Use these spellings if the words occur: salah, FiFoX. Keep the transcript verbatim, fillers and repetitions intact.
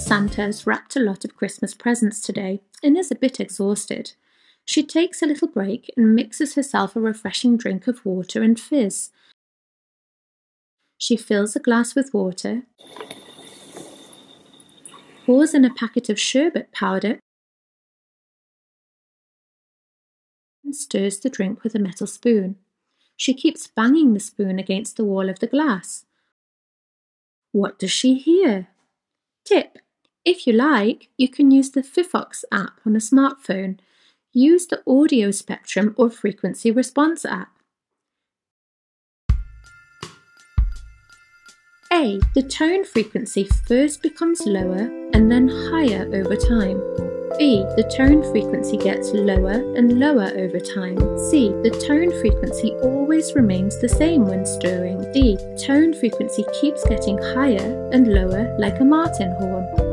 Santa has wrapped a lot of Christmas presents today and is a bit exhausted. She takes a little break and mixes herself a refreshing drink of water and fizz. She fills a glass with water, pours in a packet of sherbet powder, and stirs the drink with a metal spoon. She keeps banging the spoon against the wall of the glass. What does she hear? Tip, if you like, you can use the FiFoX app on a smartphone. Use the audio spectrum or frequency response app. A. The tone frequency first becomes lower and then higher over time. B. The tone frequency gets lower and lower over time. C. The tone frequency always remains the same when stirring. D. Tone frequency keeps getting higher and lower like a martin horn.